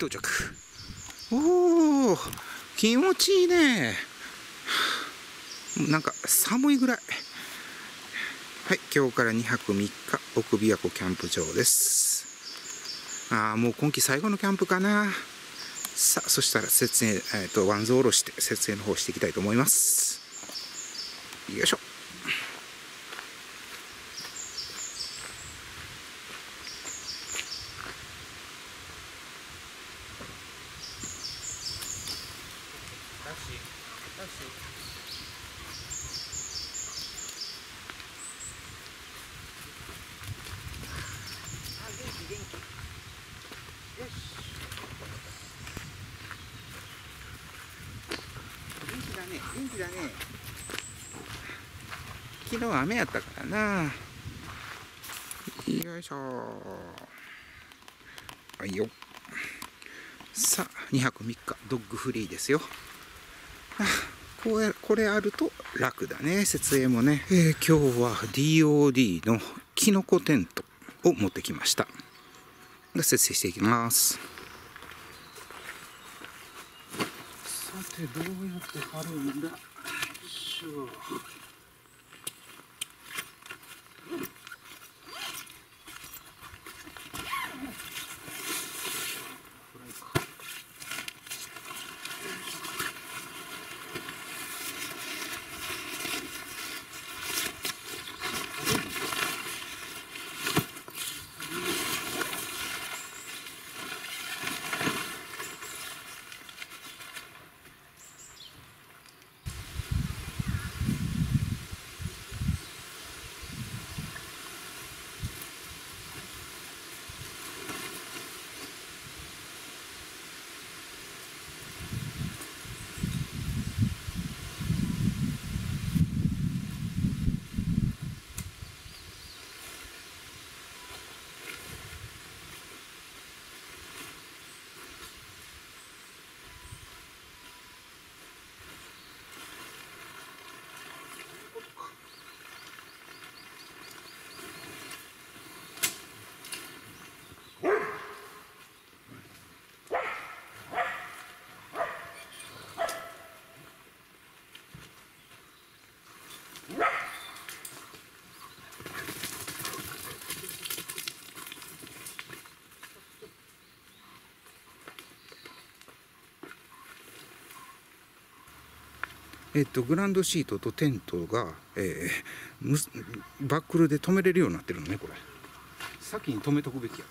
到着。おお、気持ちいいね。なんか寒いぐらい。はい、今日から2泊3日奥琵琶湖キャンプ場です。ああ、もう今季最後のキャンプかな。さあ、そしたら設営、ワンズを下ろして設営の方していきたいと思います。よいしょ。昨日は雨やったからな。よいしょ。はいよ。さあ、2泊3日ドッグフリーですよ。あ、これあると楽だね、設営もね。今日は DOD のキノコテントを持ってきました。設営していきます。さて、どうやって貼るんだ。よいしょ。グランドシートとテントが、バックルで止めれるようになってるのね。これ先に止めとくべきや。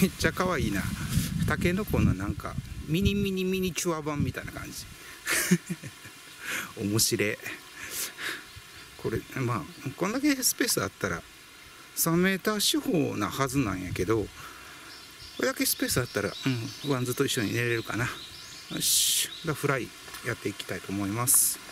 めっちゃ可愛いな。タケノコのなんかミニチュア版みたいな感じ。面白い。これまあこんだけスペースあったら3メーター四方なはずなんやけど、これだけスペースあったら、うん、ワンズと一緒に寝れるかな。よし、じゃあフライやっていきたいと思います。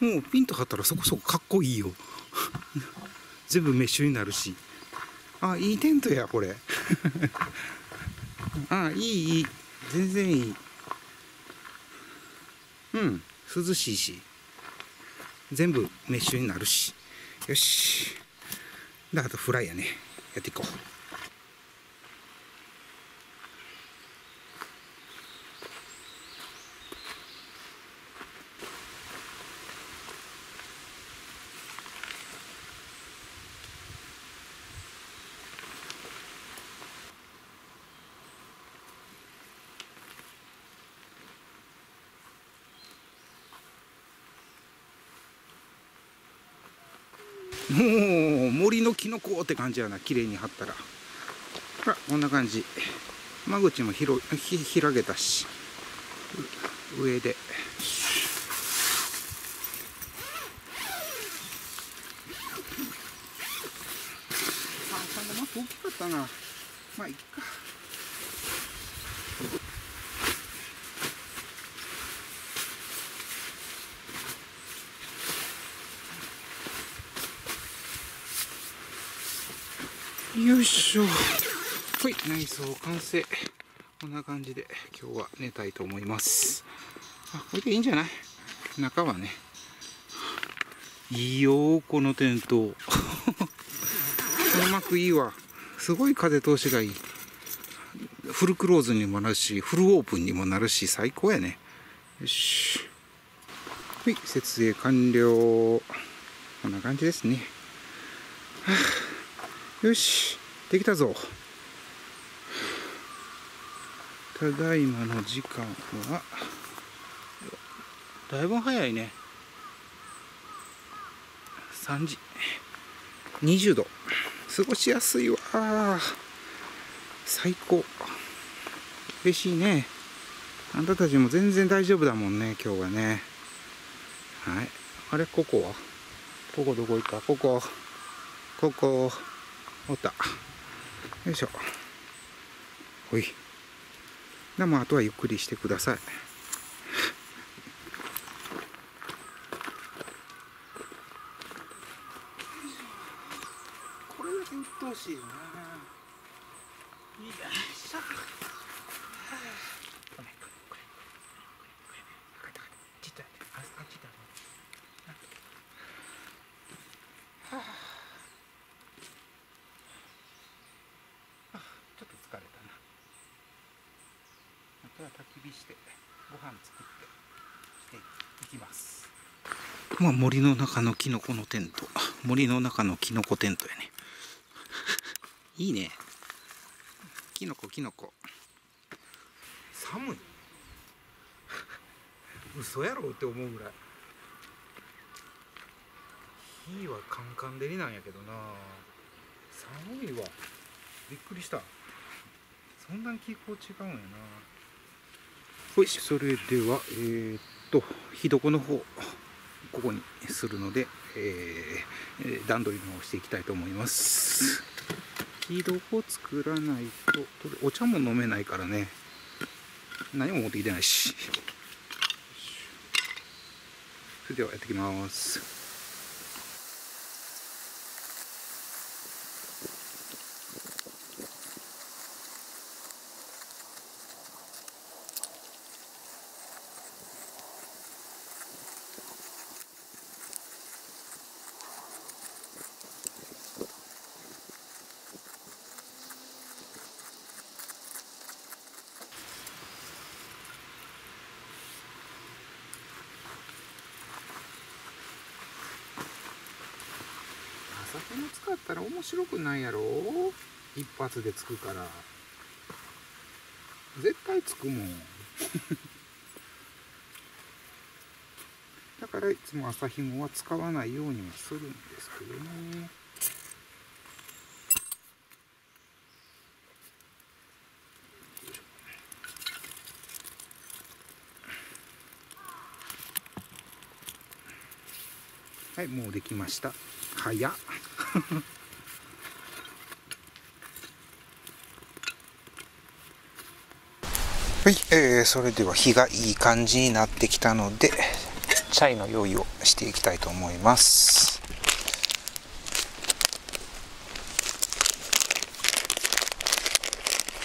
もうピンと張ったらそこそこかっこいいよ。全部メッシュになるし。あ、いいテントやこれ。あ、いい全然いい。うん、涼しいし全部メッシュになるし。よし、であとフライやね、やっていこう。もう森のキノコって感じやな、綺麗に張ったら。ほらこんな感じ。間口も開けたし、上で。大きかったな。まあいっか。よいしょ。ほい、内装完成。こんな感じで今日は寝たいと思います。あ、これでいいんじゃない？中はね、いいよこのテントうまくいいわ。すごい風通しがいい。フルクローズにもなるし、フルオープンにもなるし、最高やね。よし。はい、設営完了。こんな感じですね。はあ、よし、できたぞ。ただいまの時間はだいぶ早いね。3時。20度。過ごしやすいわ。最高。嬉しいね。あんたたちも全然大丈夫だもんね、今日はね。はい。あれ、ここは？ここどこ行った？ここ。ここ。おった。よいしょ。ほい。でも、あとはゆっくりしてください。よし、あ、ちょっと疲れたな。あとは焚き火してご飯作っていきます。まあ、森の中のキノコのテント、森の中のキノコテントやね。いいね。キノコキノコ。寒い。嘘やろって思うぐらい。火はカンカン照りなんやけどな。寒いわ。びっくりした。そんなに気候違うんやな。ほい、それでは火床の方ここにするので、段取りの方していきたいと思います。火床を作らないとお茶も飲めないからね。何も持ってきてないし。それではやってきます。この使ったら面白くないやろ。一発でつくから。絶対つくもんだからいつも麻ひもは使わないようにはするんですけどね。はい、もうできました。早っはい、それでは火がいい感じになってきたので、チャイの用意をしていきたいと思います。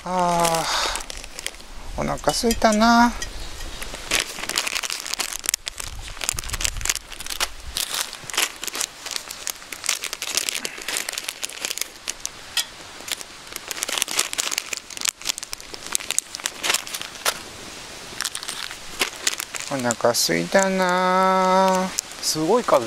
あー、お腹すいたな。お腹すいたな。すごい風。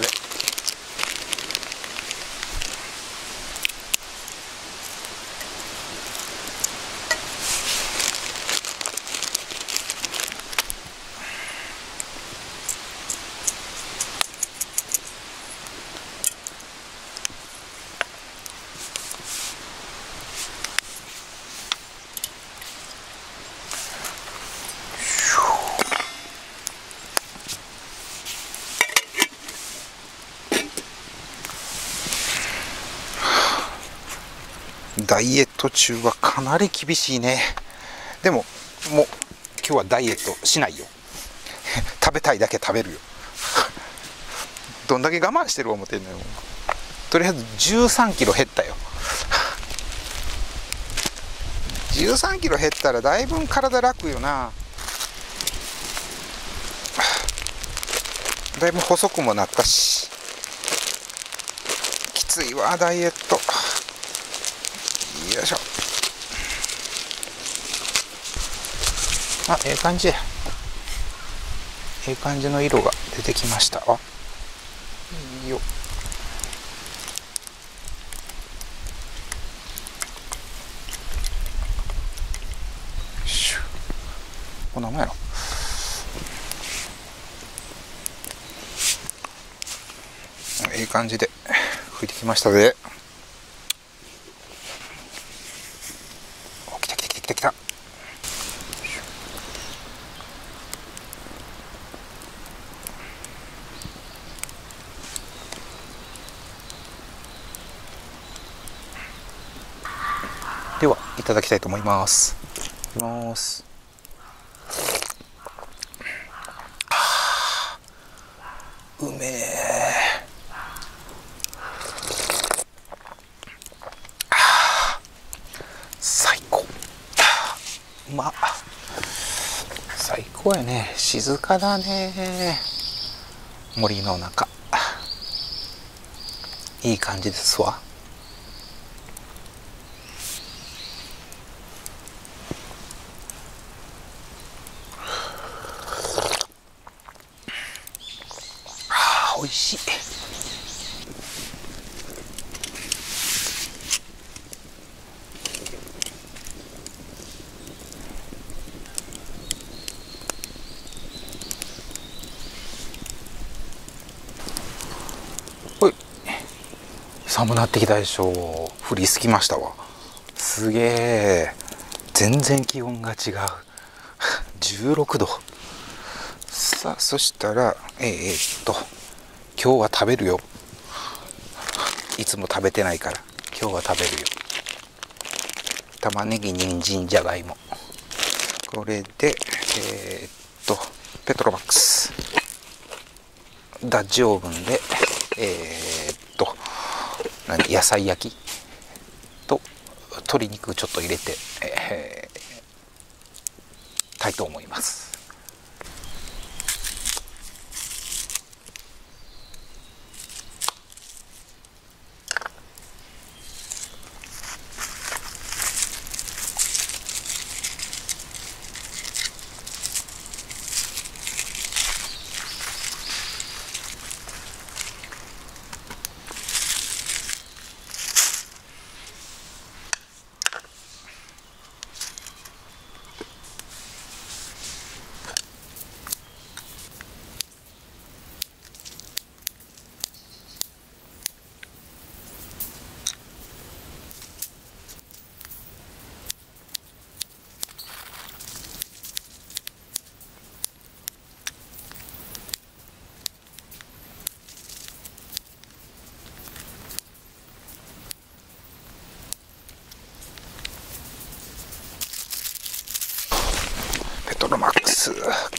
ダイエット中はかなり厳しいね。でももう今日はダイエットしないよ。食べたいだけ食べるよ。どんだけ我慢してる思ってんのよ。とりあえず13キロ減ったよ。13キロ減ったらだいぶん体楽よな。だいぶ細くもなったし。きついわダイエット。よいしょ。あ、ええ感じ。ええ感じの色が出てきました。あ、いいよ。こんなもんやろ。いい感じで拭いてきましたで。お、来た来た来た来た来た。ではいただきたいと思います。いきます。うめえ。最高。まあ最高やね。静かだね、森の中。いい感じですわ。おいしい。おい、寒なってきたでしょ。降りすぎましたわ。すげえ。全然気温が違う。16度。さあ、そしたら今日は食べるよ。いつも食べてないから今日は食べるよ。玉ねぎ、人参、じゃがいも。これでペトロマックスダッジオーブンで野菜焼きと鶏肉ちょっと入れてたいと思います。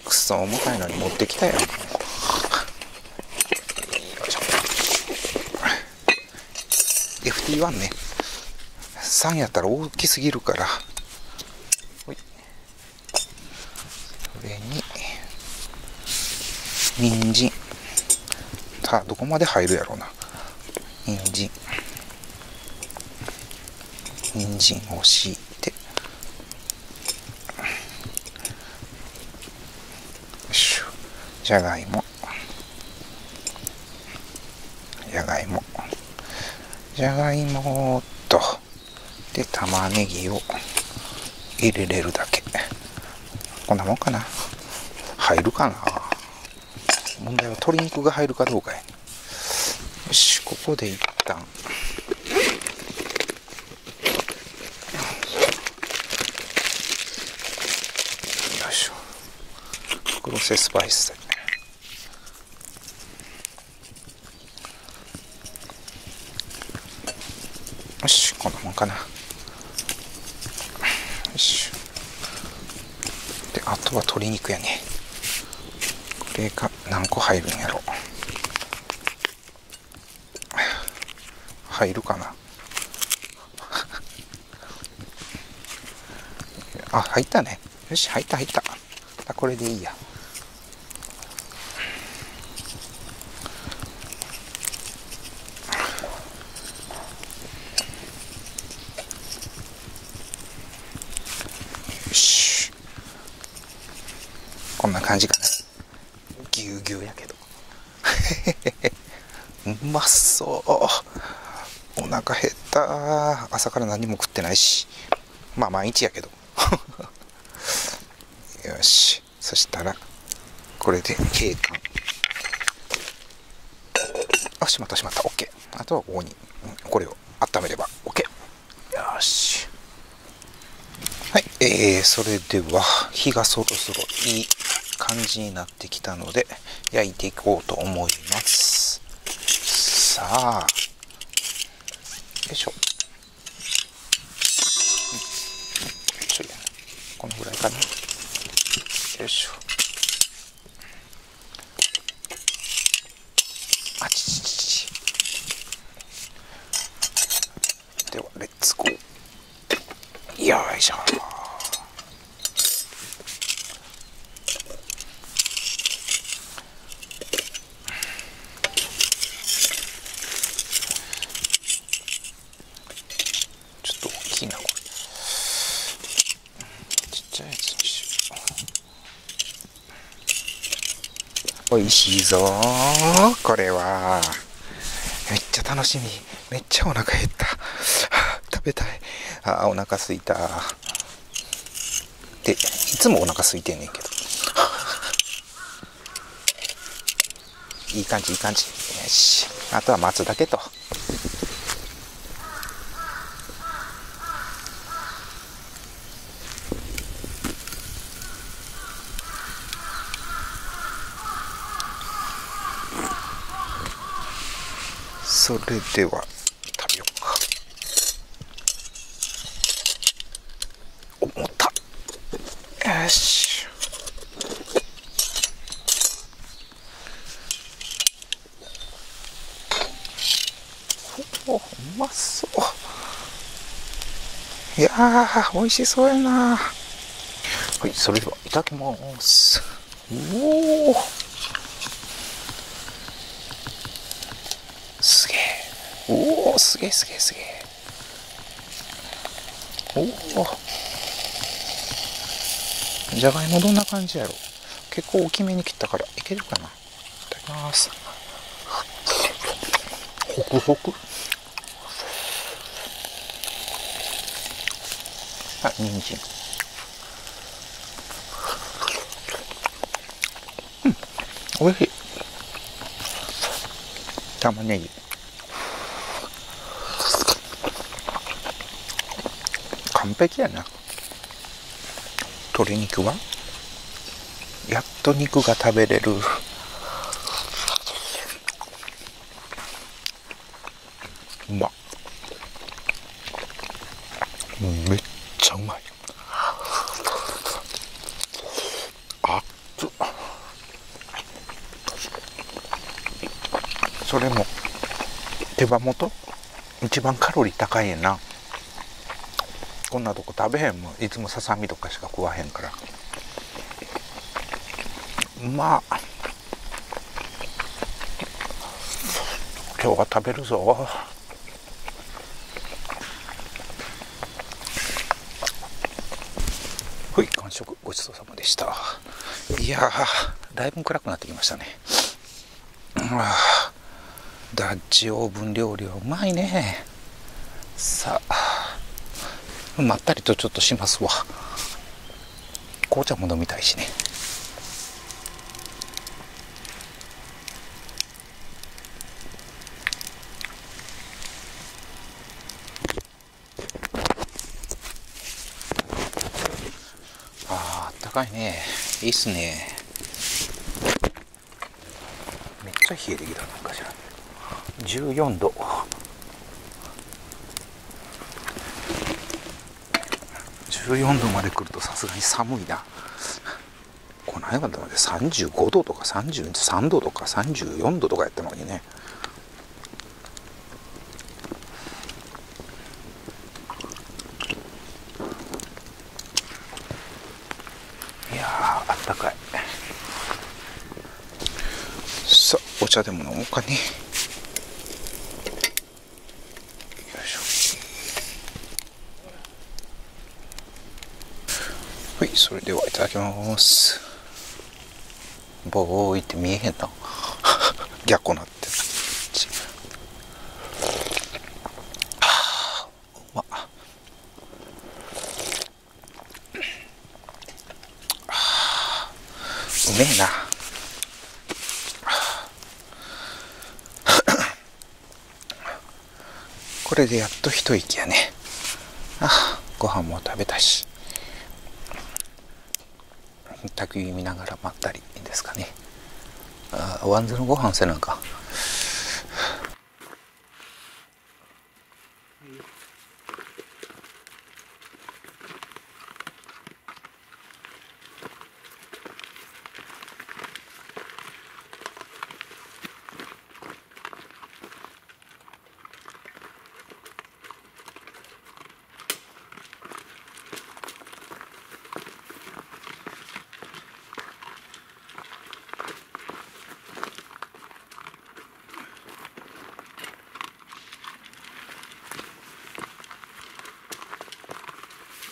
くそ重たいのに持ってきたよ。よいしょ。 FT1 ね、3やったら大きすぎるから。ほい、それに人参。さあどこまで入るやろうな。人参を敷いて。じゃがいもとで玉ねぎを入れれるだけ。こんなもんかな。入るかな。問題は鶏肉が入るかどうかやね。よし、ここで一旦黒瀬スパイスで。よし、こんなもんかな。あとは鶏肉やね。これが何個入るんやろ。入るかな。あ、入ったね。よし、入った。あ、これでいいや。よし。こんな感じかな。ぎゅうぎゅうやけど。うまそう。お腹減った。朝から何も食ってないし。まあ、毎日やけど。よし、そしたらこれで警官、あ、しまった OK。 あとはここにこれを温めれば OK。 よし、はい、それでは火がそろそろいい感じになってきたので焼いていこうと思います。さあ、よいしょ、このぐらいかな。よいしょ。あちちちち。ではレッツゴー。よいしょ。ちょっと大きいなこれ。おいしいぞー、これは。めっちゃ楽しみ。めっちゃお腹減った。食べたい。あー、お腹すいた。で、いつもお腹すいてんねんけど。いい感じ。よし。あとは待つだけと。それでは食べようか。重たっ。よし。お、うまそう。いやー、おいしそうやな。はい、それではいただきます。おお、おお、すげえ。おお、じゃがいもどんな感じやろ。結構大きめに切ったからいけるかな。いただきます。ホクホク。あ、にんじん。うん、おいしい。玉ねぎ、完璧やな。鶏肉はやっと肉が食べれる。うまっ、めっちゃうまい。熱っ。それも手羽元一番カロリー高いやな。こんなとこ食べへんもん。いつもささみとかしか食わへんから。まあ、今日は食べるぞ。ほい、完食。ごちそうさまでした。いやー、だいぶ暗くなってきましたね。ダッチオーブン料理はうまいね。さあ、まったりとちょっとしますわ。紅茶も飲みたいしね。あー、あったかいね。いいっすね。めっちゃ冷えてきた。なんかしら14度。14度まで来るとさすがに寒いな。何があったので35度とか33度とか34度とかやったのにね。いやー、あったかい。さあ、お茶でも飲もうかね。それではいただきます。ボーイって見えへんな逆になってる。あー、うまっ。あー、うめえな。これでやっと一息やね。あ、ご飯も食べたし、焚き火見ながらまったりですかね。あ、ワンズのご飯せなんか。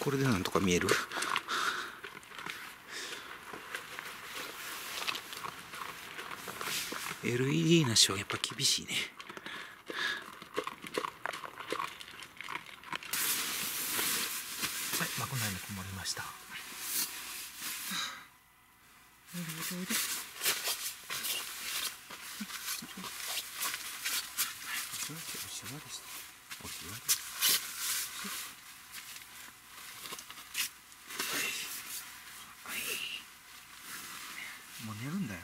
これでなんとか見える。LED なしはやっぱ厳しいね。はい、幕内にこもりました。もう寝るんだよ。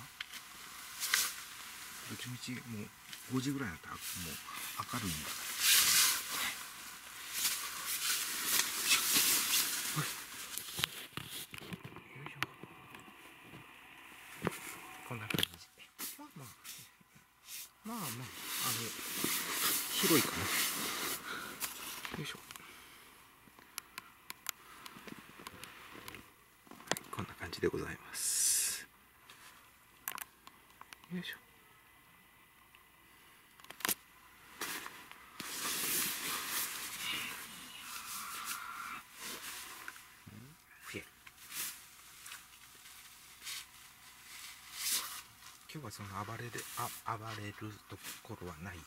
どっちみちもう5時ぐらいだったらもう明るいんだから。こんな感じ。まあ広いかな。よいしょ。はい、こんな感じでございます。よいしょ。今日はその暴れるところはないよ。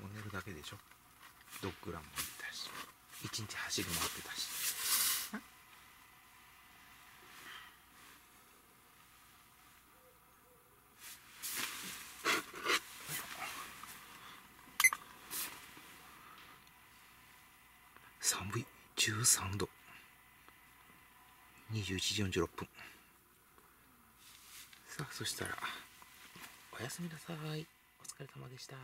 もう寝るだけでしょ。ドッグランも行ったし、一日走り回ってたし。寒い。13度。21時46分。さあ、そしたらおやすみなさい。お疲れ様でした。